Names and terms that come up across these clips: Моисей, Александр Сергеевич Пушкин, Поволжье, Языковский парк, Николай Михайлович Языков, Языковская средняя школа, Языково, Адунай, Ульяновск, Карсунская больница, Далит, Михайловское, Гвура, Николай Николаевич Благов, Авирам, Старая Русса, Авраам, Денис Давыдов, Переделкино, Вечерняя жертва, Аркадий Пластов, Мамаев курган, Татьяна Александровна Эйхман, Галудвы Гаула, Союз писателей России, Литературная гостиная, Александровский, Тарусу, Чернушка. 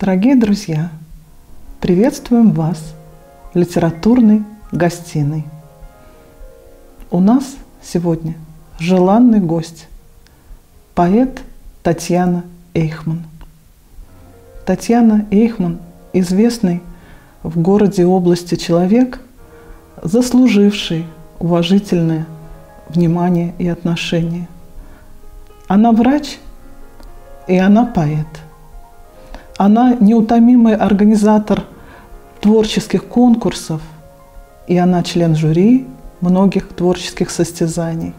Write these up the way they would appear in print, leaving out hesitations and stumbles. Дорогие друзья, приветствуем вас в литературной гостиной. У нас сегодня желанный гость, поэт Татьяна Эйхман. Татьяна Эйхман, известный в городе и области человек, заслуживший уважительное внимание и отношение. Она врач и она поэт. Она неутомимый организатор творческих конкурсов, и она член жюри многих творческих состязаний.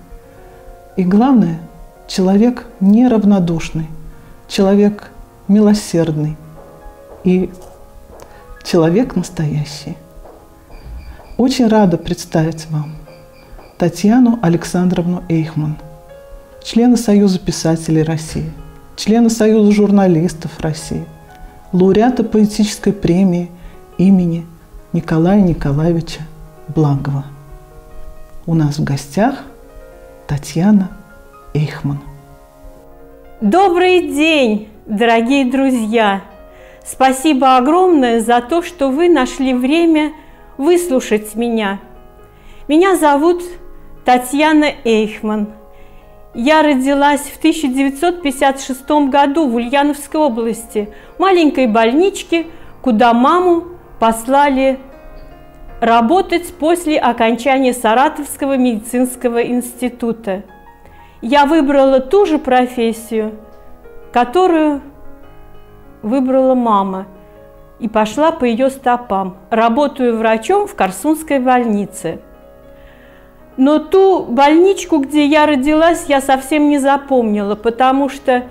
И главное, человек неравнодушный, человек милосердный и человек настоящий. Очень рада представить вам Татьяну Александровну Эйхман, члена Союза писателей России, члена Союза журналистов России, лауреата поэтической премии имени Николая Николаевича Благова. У нас в гостях Татьяна Эйхман. Добрый день, дорогие друзья! Спасибо огромное за то, что вы нашли время выслушать меня. Меня зовут Татьяна Эйхман. Я родилась в 1956 году в Ульяновской области, маленькой больничке, куда маму послали работать после окончания Саратовского медицинского института. Я выбрала ту же профессию, которую выбрала мама, и пошла по ее стопам. Работаю врачом в Карсунской больнице. Но ту больничку, где я родилась, я совсем не запомнила, потому что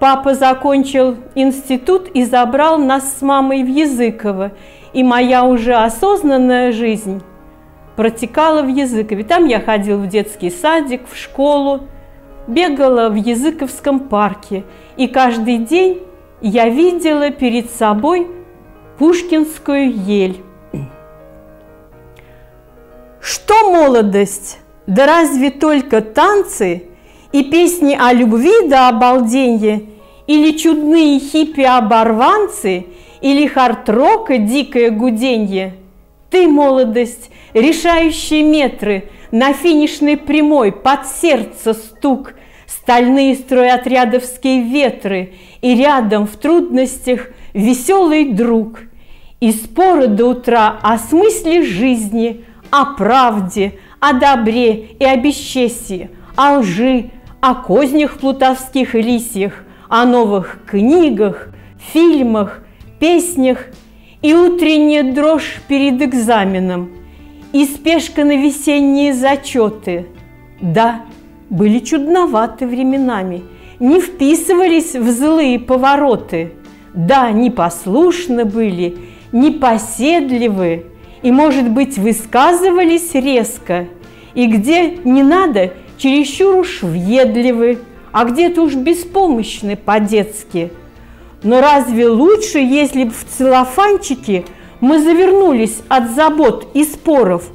папа закончил институт и забрал нас с мамой в Языково. И моя уже осознанная жизнь протекала в Языкове. Там я ходила в детский садик, в школу, бегала в Языковском парке. И каждый день я видела перед собой Пушкинскую ель. Что молодость? Да разве только танцы и песни о любви да обалденье, или чудные хиппи-оборванцы, или хард-рока дикое гуденье? Ты, молодость, решающие метры, на финишной прямой под сердце стук, стальные стройотрядовские ветры, и рядом в трудностях веселый друг. И споры до утра о смысле жизни, о правде, о добре и о бесчестии, о лжи, о кознях плутовских и лисьях, о новых книгах, фильмах, песнях, и утренняя дрожь перед экзаменом, и спешка на весенние зачеты. Да, были чудноваты временами, не вписывались в злые повороты. Да, непослушны были, непоседливы, и, может быть, высказывались резко, и где не надо, чересчур уж въедливы, а где-то уж беспомощны по-детски. Но разве лучше, если бы в целлофанчике мы завернулись от забот и споров,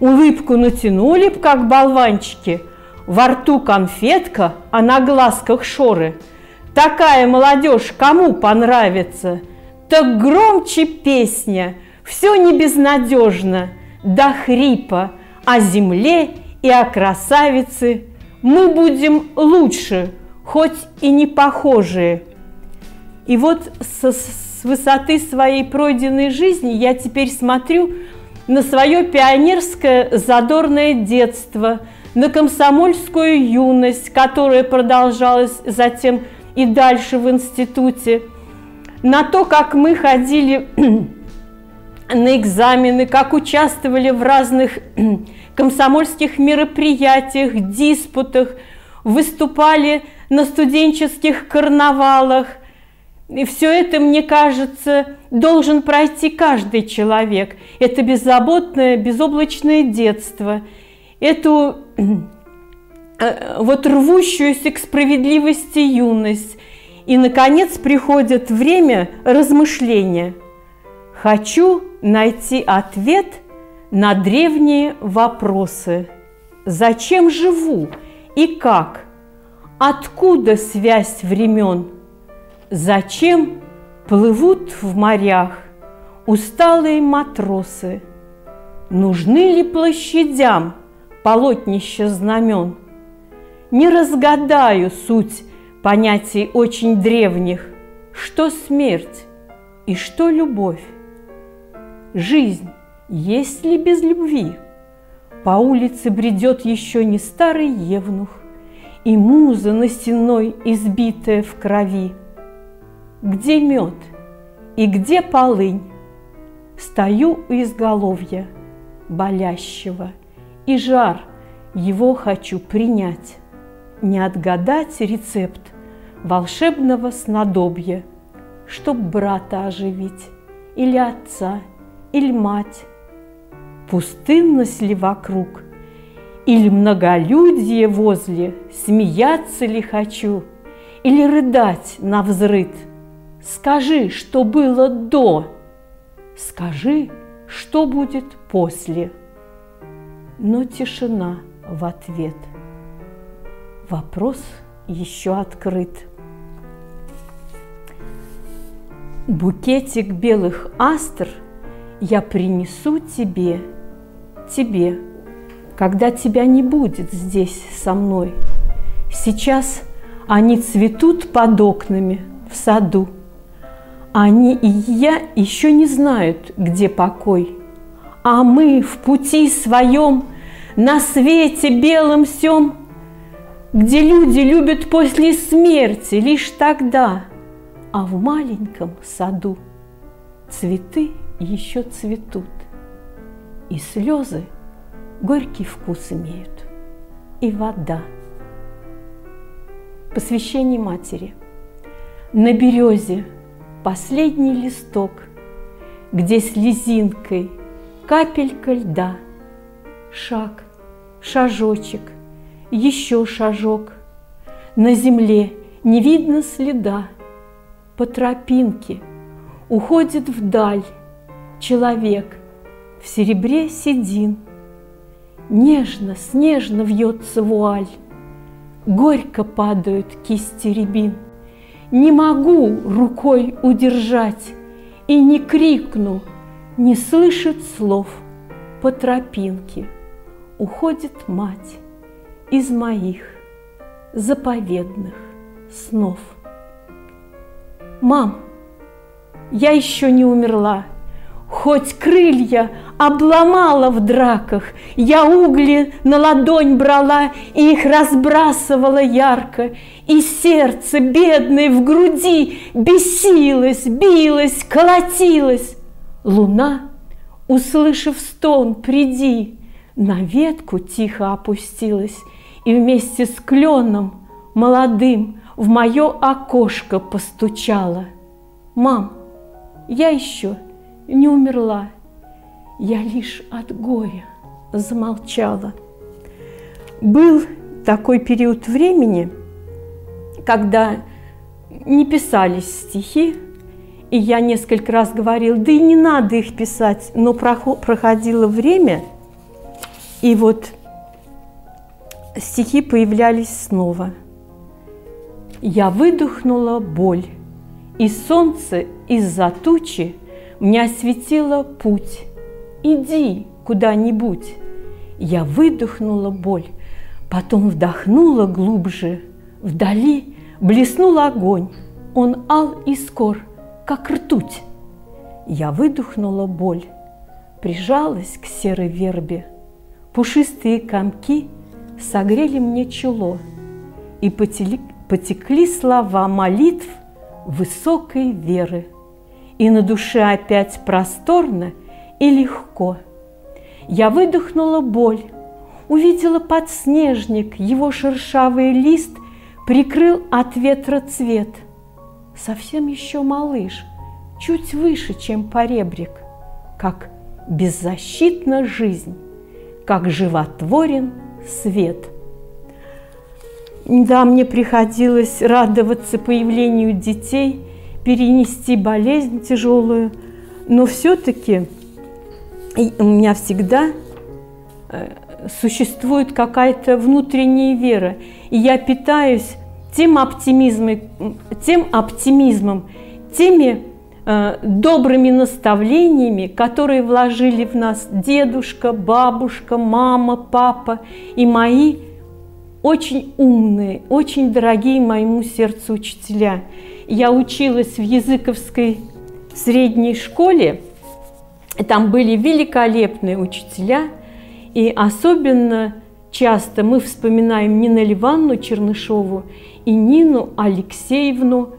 улыбку натянули б, как болванчики, во рту конфетка, а на глазках шоры? Такая молодежь кому понравится? Так громче песня, все не безнадежно, до хрипа, о земле и о красавице. Мы будем лучше, хоть и не похожие. И вот с высоты своей пройденной жизни я теперь смотрю на свое пионерское задорное детство, на комсомольскую юность, которая продолжалась затем и дальше в институте, на то, как мы ходили на экзамены, как участвовали в разных комсомольских мероприятиях, диспутах, выступали на студенческих карнавалах. И все это, мне кажется, должен пройти каждый человек. Это беззаботное, безоблачное детство, эту вот рвущуюся к справедливости юность. И, наконец, приходит время размышления. Хочу найти ответ на древние вопросы. Зачем живу и как? Откуда связь времен? Зачем Плывут в морях усталые матросы. Нужны ли площадям полотнища знамен? Не разгадаю суть понятий очень древних, что смерть и что любовь. Жизнь есть ли без любви? По улице бредет еще не старый евнух, и муза на стеной избитая в крови. Где мед и где полынь? Стою у изголовья болящего, и жар его хочу принять, не отгадать рецепт волшебного снадобья, чтоб брата оживить, или отца, или мать. Пустынность ли вокруг, или многолюдье возле, смеяться ли хочу, или рыдать навзрыд? Скажи, что было до, скажи, что будет после. Но тишина в ответ. Вопрос еще открыт. Букетик белых астр я принесу тебе, тебе, когда тебя не будет здесь со мной. Сейчас они цветут под окнами в саду. Они и я еще не знают, где покой. А мы в пути своем, на свете белом сём, где люди любят после смерти лишь тогда, а в маленьком саду цветы еще цветут, и слезы горький вкус имеют, и вода. Посвящение матери. На березе последний листок, где слезинкой капелька льда, шаг, шажочек, еще шажок. На земле не видно следа, по тропинке уходит вдаль человек в серебре седин. Нежно, снежно вьется вуаль, горько падают кисти рябин. Не могу рукой удержать и не крикну, не слышит слов. По тропинке уходит мать из моих заповедных снов. Мам, я еще не умерла, хоть крылья обломала в драках, я угли на ладонь брала и их разбрасывала ярко, и сердце бедное в груди бесилось, билось, колотилось. Луна, услышав стон, приди, на ветку тихо опустилась, и вместе с кленом молодым в мое окошко постучала. Мам, я еще не умерла, я лишь от горя замолчала. Был такой период времени, когда не писались стихи, и я несколько раз говорила, да и не надо их писать, но проходило время, и вот стихи появлялись снова. Я выдохнула боль, и солнце из-за тучи мне осветило путь. Иди куда-нибудь. Я выдохнула боль, потом вдохнула глубже. Вдали блеснул огонь, он ал и скор, как ртуть. Я выдохнула боль, прижалась к серой вербе. Пушистые комки согрели мне чело, и потекли слова молитв высокой веры. И на душе опять просторно и легко. Я выдохнула боль, увидела подснежник, его шершавый лист прикрыл от ветра цвет. Совсем еще малыш, чуть выше, чем поребрик, как беззащитна жизнь, как животворен свет. Да, мне приходилось радоваться появлению детей, перенести болезнь тяжелую, но все-таки у меня всегда существует какая-то внутренняя вера, и я питаюсь тем оптимизмом, теми добрыми наставлениями, которые вложили в нас дедушка, бабушка, мама, папа и мои очень умные, очень дорогие моему сердцу учителя. Я училась в Языковской средней школе, там были великолепные учителя, и особенно часто мы вспоминаем Нину Львовну Чернышеву и Нину Алексеевну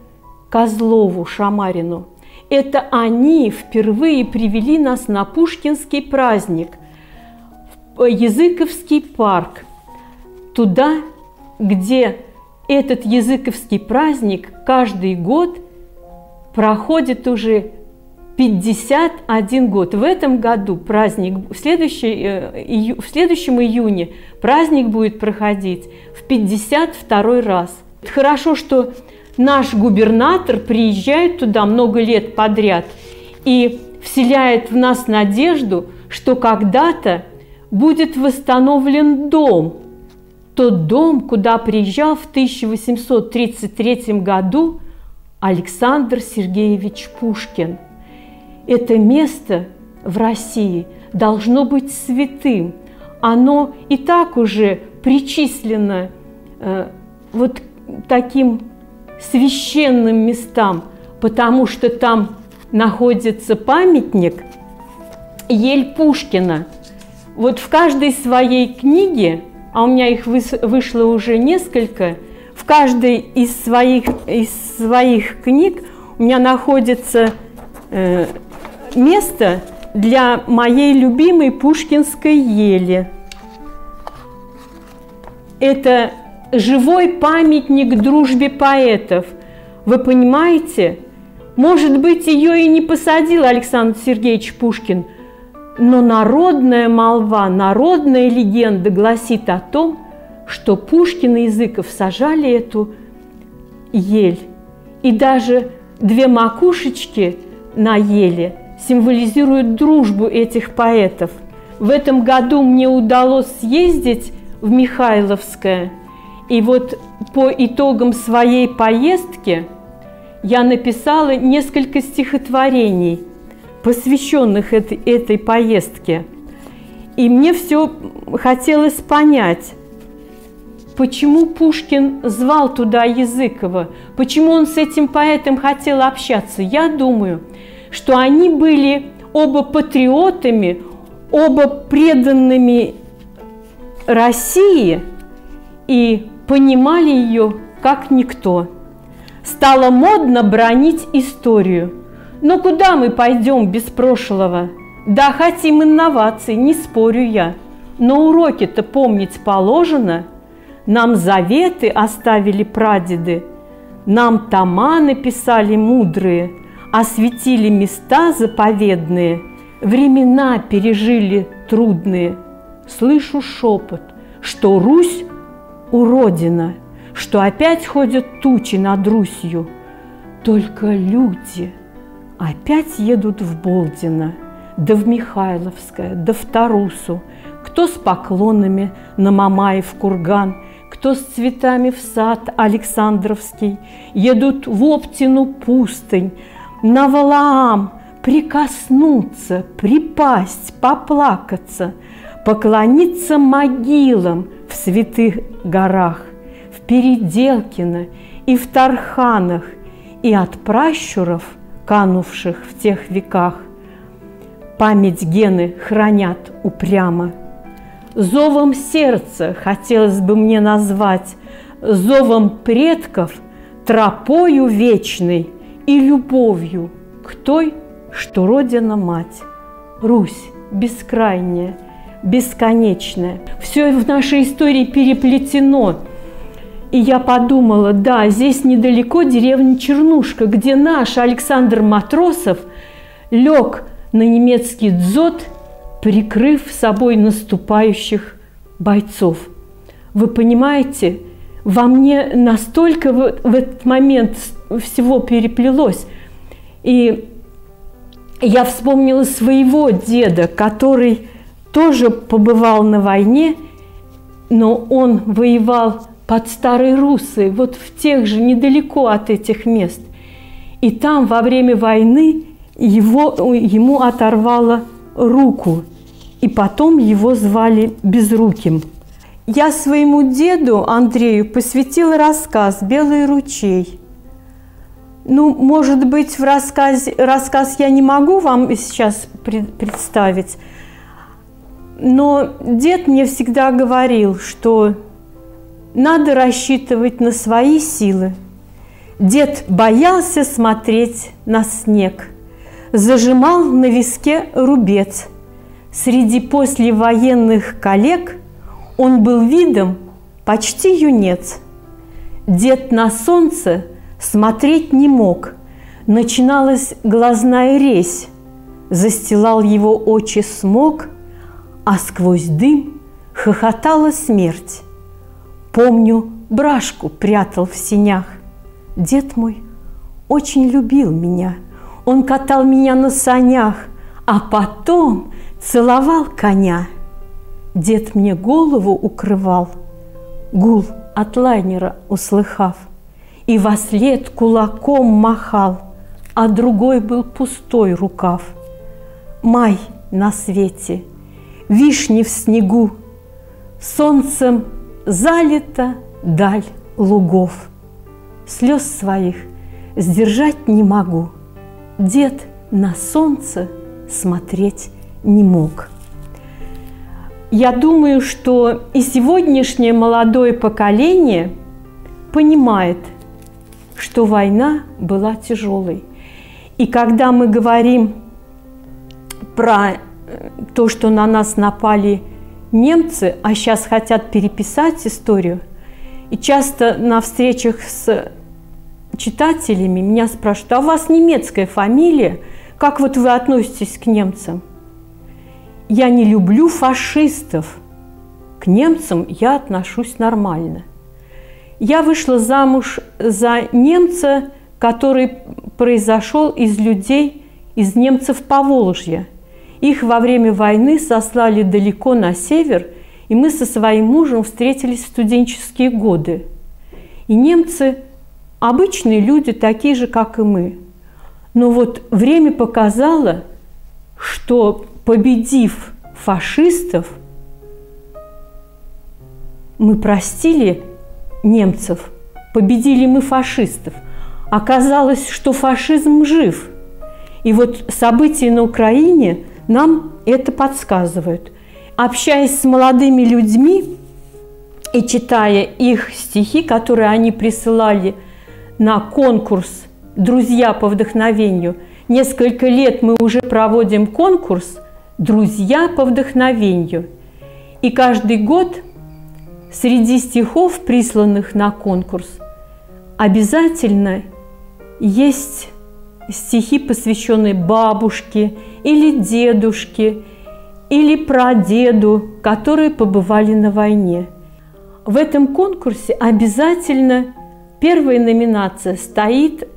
Козлову Шамарину. Это они впервые привели нас на Пушкинский праздник, в Языковский парк, туда, где этот Языковский праздник каждый год проходит уже 51 год. В этом году праздник, в следующем июне праздник будет проходить в 52 раз. Хорошо, что наш губернатор приезжает туда много лет подряд и вселяет в нас надежду, что когда-то будет восстановлен дом. Тот дом, куда приезжал в 1833 году Александр Сергеевич Пушкин. Это место в России должно быть святым. Оно и так уже причислено вот таким священным местам, потому что там находится памятник «Ель Пушкина». Вот в каждой своей книге, а у меня их вышло уже несколько, в каждой из своих книг у меня находится место для моей любимой Пушкинской ели. Это живой памятник дружбе поэтов. Вы понимаете, может быть, ее и не посадил Александр Сергеевич Пушкин, но народная молва, народная легенда гласит о том, что Пушкин и Языков сажали эту ель. И даже две макушечки на еле символизируют дружбу этих поэтов. В этом году мне удалось съездить в Михайловское. И вот по итогам своей поездки я написала несколько стихотворений, посвященных этой поездке. И мне все хотелось понять, почему Пушкин звал туда Языкова, почему он с этим поэтом хотел общаться. Я думаю, что они были оба патриотами, оба преданными России и понимали ее как никто. Стало модно бранить историю. Но куда мы пойдем без прошлого? Да, хотим инноваций, не спорю я. Но уроки-то помнить положено. Нам заветы оставили прадеды, нам тома написали мудрые, осветили места заповедные, времена пережили трудные. Слышу шепот, что Русь уродина, что опять ходят тучи над Русью. Только люди опять едут в Болдино, да в Михайловское, да в Тарусу, кто с поклонами на Мамаев курган, кто с цветами в сад Александровский, едут в Оптину пустынь, на Валаам прикоснуться, припасть, поплакаться, поклониться могилам в святых горах, в Переделкино и в Тарханах, и от пращуров, канувших в тех веках, память гены хранят упрямо. Зовом сердца хотелось бы мне назвать, зовом предков, тропою вечной и любовью к той, что родина мать. Русь бескрайняя, бесконечная. Все в нашей истории переплетено. И я подумала, да, здесь недалеко деревня Чернушка, где наш Александр Матросов лег на немецкий дзот, прикрыв собой наступающих бойцов. Вы понимаете, во мне настолько в этот момент всего переплелось. И я вспомнила своего деда, который тоже побывал на войне, но он воевал под Старой Руссой, вот в тех же, недалеко от этих мест. И там во время войны ему оторвало руку. И потом его звали Безруким. Я своему деду Андрею посвятила рассказ «Белый ручей». Ну, может быть, рассказ я не могу вам сейчас представить, но дед мне всегда говорил, что надо рассчитывать на свои силы. Дед боялся смотреть на снег, зажимал на виске рубец. Среди послевоенных коллег он был видом почти юнец. Дед на солнце смотреть не мог, начиналась глазная резь, застилал его очи смог, а сквозь дым хохотала смерть. Помню, брашку прятал в сенях. Дед мой очень любил меня, он катал меня на санях, а потом целовал коня. Дед мне голову укрывал, гул от лайнера услыхав, и вослед кулаком махал, а другой был пустой рукав. Май на свете, вишни в снегу, солнцем залита даль лугов. Слез своих сдержать не могу, дед на солнце смотреть не мог. Я думаю, что и сегодняшнее молодое поколение понимает, что война была тяжелой. И когда мы говорим про то, что на нас напали немцы, а сейчас хотят переписать историю, и часто на встречах с читателями меня спрашивают: а у вас немецкая фамилия, как вот вы относитесь к немцам? Я не люблю фашистов. К немцам я отношусь нормально. Я вышла замуж за немца, который произошел из людей, из немцев Поволжья. Их во время войны сослали далеко на север, и мы со своим мужем встретились в студенческие годы. И немцы – обычные люди, такие же, как и мы. Но вот время показало, что, победив фашистов, мы простили немцев, победили мы фашистов. Оказалось, что фашизм жив. И вот события на Украине нам это подсказывают. Общаясь с молодыми людьми и читая их стихи, которые они присылали на конкурс «Друзья по вдохновению», несколько лет мы уже проводим конкурс «Друзья по вдохновению». И каждый год среди стихов, присланных на конкурс, обязательно есть стихи, посвященные бабушке или дедушке, или прадеду, которые побывали на войне. В этом конкурсе обязательно первая номинация стоит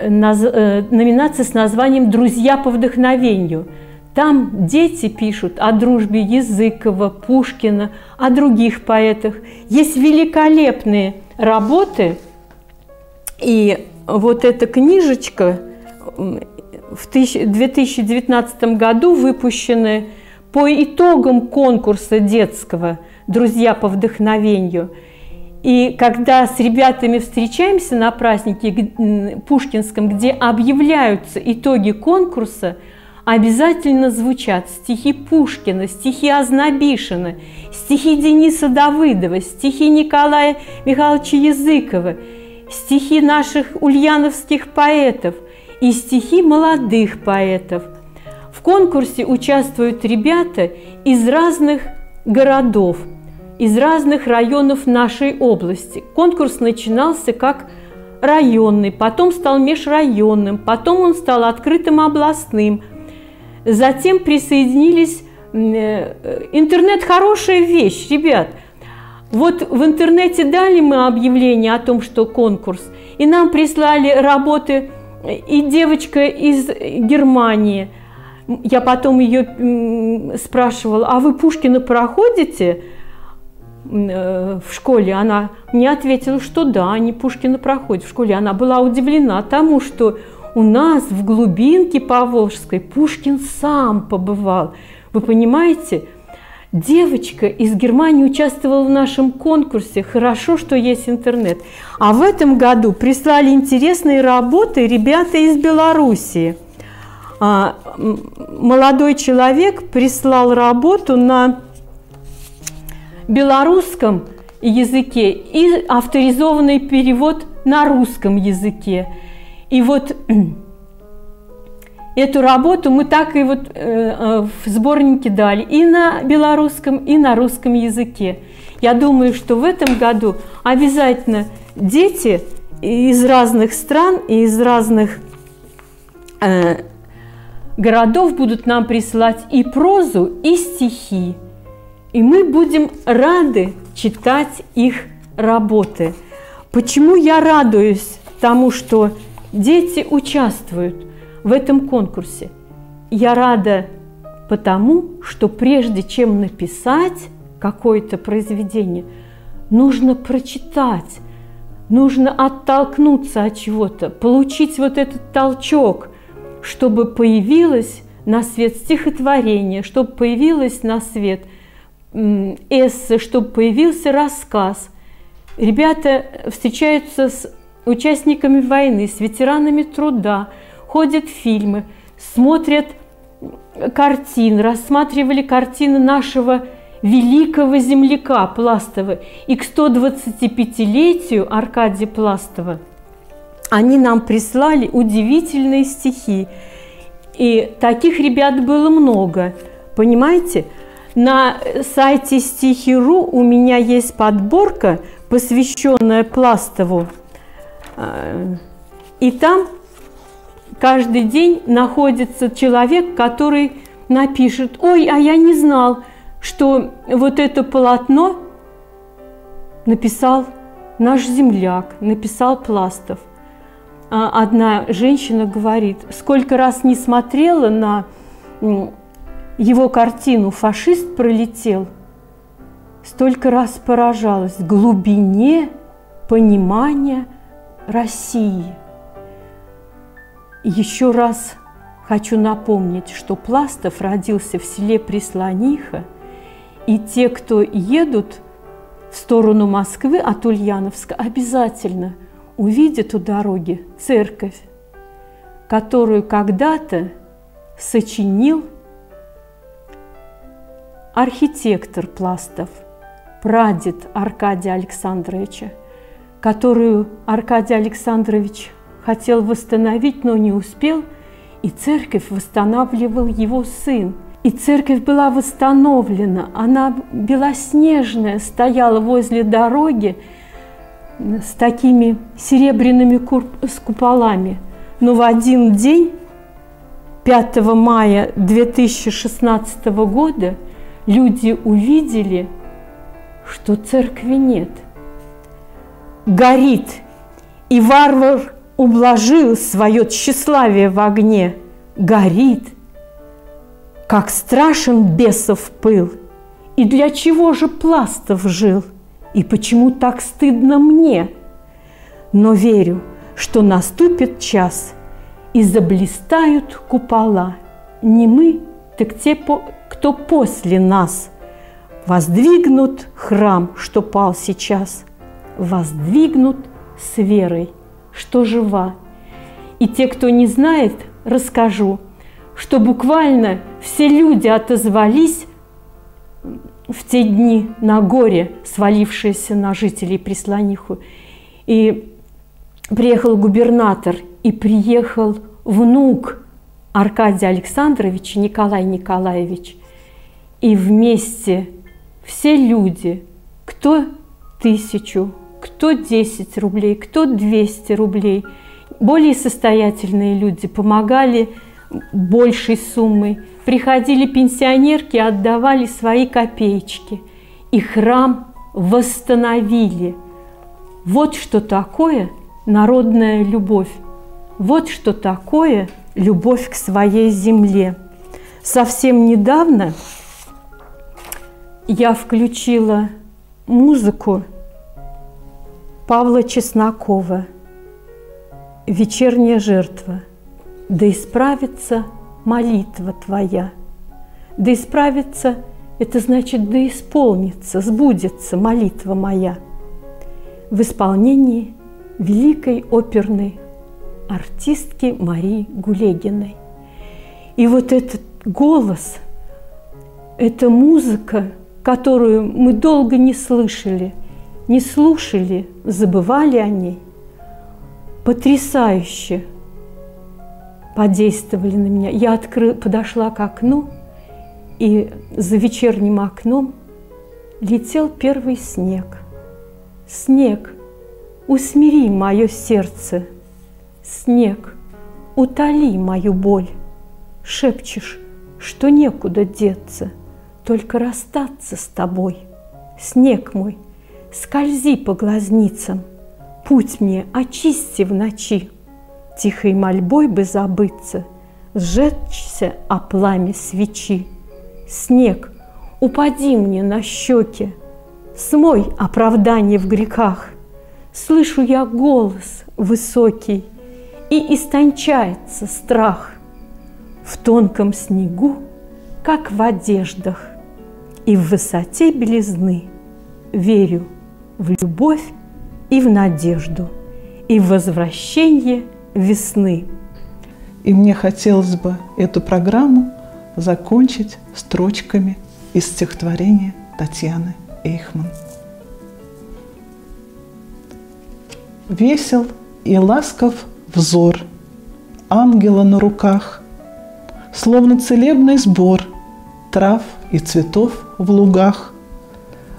номинация с названием «Друзья по вдохновению». Там дети пишут о дружбе Языкова, Пушкина, о других поэтах. Есть великолепные работы. И вот эта книжечка в 2019 году выпущена по итогам конкурса детского «Друзья по вдохновению». И когда с ребятами встречаемся на празднике Пушкинском, где объявляются итоги конкурса, обязательно звучат стихи Пушкина, стихи Ознобишина, стихи Дениса Давыдова, стихи Николая Михайловича Языкова, стихи наших ульяновских поэтов и стихи молодых поэтов. В конкурсе участвуют ребята из разных городов, из разных районов нашей области. Конкурс начинался как районный, потом стал межрайонным, потом он стал открытым областным. Затем присоединились... Интернет – хорошая вещь, ребят. Вот в интернете дали мы объявление о том, что конкурс, и нам прислали работы и девочка из Германии. Я потом ее спрашивала: а вы Пушкина проходите? в школе, она мне ответила, что да, они Пушкина проходят в школе. Она была удивлена тому, что у нас в глубинке Поволжской Пушкин сам побывал. Вы понимаете, девочка из Германии участвовала в нашем конкурсе. Хорошо, что есть интернет. А в этом году прислали интересные работы ребята из Белоруссии. Молодой человек прислал работу на белорусском языке и авторизованный перевод на русском языке. И вот эту работу мы так и вот в сборнике дали и на белорусском, и на русском языке. Я думаю, что в этом году обязательно дети из разных стран и из разных городов будут нам присылать и прозу, и стихи. И мы будем рады читать их работы. Почему я радуюсь тому, что дети участвуют в этом конкурсе? Я рада потому, что прежде чем написать какое-то произведение, нужно прочитать, нужно оттолкнуться от чего-то, получить вот этот толчок, чтобы появилось на свет стихотворение, чтобы появилось на свет эссе, чтобы появился рассказ. Ребята встречаются с участниками войны, с ветеранами труда, ходят в фильмы, смотрят картины, рассматривали картины нашего великого земляка Пластова. И к 125-летию Аркадия Пластова они нам прислали удивительные стихи. И таких ребят было много, понимаете? На сайте стихи.ру у меня есть подборка, посвященная Пластову. И там каждый день находится человек, который напишет: «Ой, а я не знал, что вот это полотно написал наш земляк, написал Пластов». Одна женщина говорит: «Сколько раз не смотрела на его картину «Фашист пролетел», столько раз поражалась глубине понимания России». Еще раз хочу напомнить, что Пластов родился в селе Прислониха, и те, кто едут в сторону Москвы от Ульяновска, обязательно увидят у дороги церковь, которую когда-то сочинил архитектор Пластов, прадед Аркадия Александровича, которую Аркадий Александрович хотел восстановить, но не успел, и церковь восстанавливал его сын. И церковь была восстановлена, она белоснежная, стояла возле дороги с такими серебряными куполами. Но в один день, 5 мая 2016 года, люди увидели, что церкви нет. Горит, и варвар ублажил свое тщеславие в огне. Горит, как страшен бесов пыл. И для чего же Пластов жил? И почему так стыдно мне? Но верю, что наступит час, и заблистают купола. Не мы, так те, кто после нас. Воздвигнут храм, что пал сейчас, воздвигнут с верой, что жива. И те, кто не знает, расскажу, что буквально все люди отозвались в те дни на горе, свалившееся на жителей Прислониху. И приехал губернатор, и приехал внук Аркадия Александровича, Николай Николаевич. И вместе все люди, кто 1000, кто 10 рублей, кто 200 рублей, более состоятельные люди помогали большей суммой. Приходили пенсионерки, отдавали свои копеечки. И храм восстановили. Вот что такое народная любовь. Вот что такое любовь к своей земле. Совсем недавно я включила музыку Павла Чеснокова «Вечерняя жертва». Да исправится молитва твоя, да исправится, это значит, да исполнится, сбудется молитва моя в исполнении великой оперной артистки Марии Гулегиной. И вот этот голос, эта музыка, которую мы долго не слушали, забывали о ней, потрясающе подействовали на меня. Я подошла к окну, и за вечерним окном летел первый снег. Снег, усмири мое сердце, снег, утоли мою боль. Шепчешь, что некуда деться, только расстаться с тобой. Снег мой, скользи по глазницам, путь мне очисти в ночи. Тихой мольбой бы забыться, сжечься о пламя свечи. Снег, упади мне на щеки, смой оправдание в грехах. Слышу я голос высокий, и истончается страх. В тонком снегу, как в одеждах, и в высоте белизны верю в любовь и в надежду, и в возвращение весны. И мне хотелось бы эту программу закончить строчками из стихотворения Татьяны Эйхман. Весел и ласков взор ангела на руках, словно целебный сбор трав и цветов в лугах,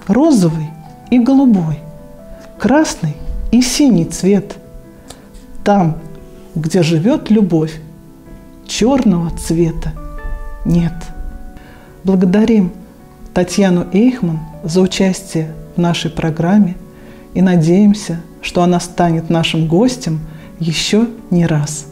розовый и голубой, красный и синий цвет. Там, где живет любовь, черного цвета нет. Благодарим Татьяну Эйхман за участие в нашей программе и надеемся, что она станет нашим гостем еще не раз.